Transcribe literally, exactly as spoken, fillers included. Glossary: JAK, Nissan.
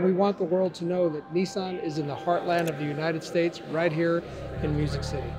and we want the world to know that Nissan is in the heartland of the United States, right here in Music City.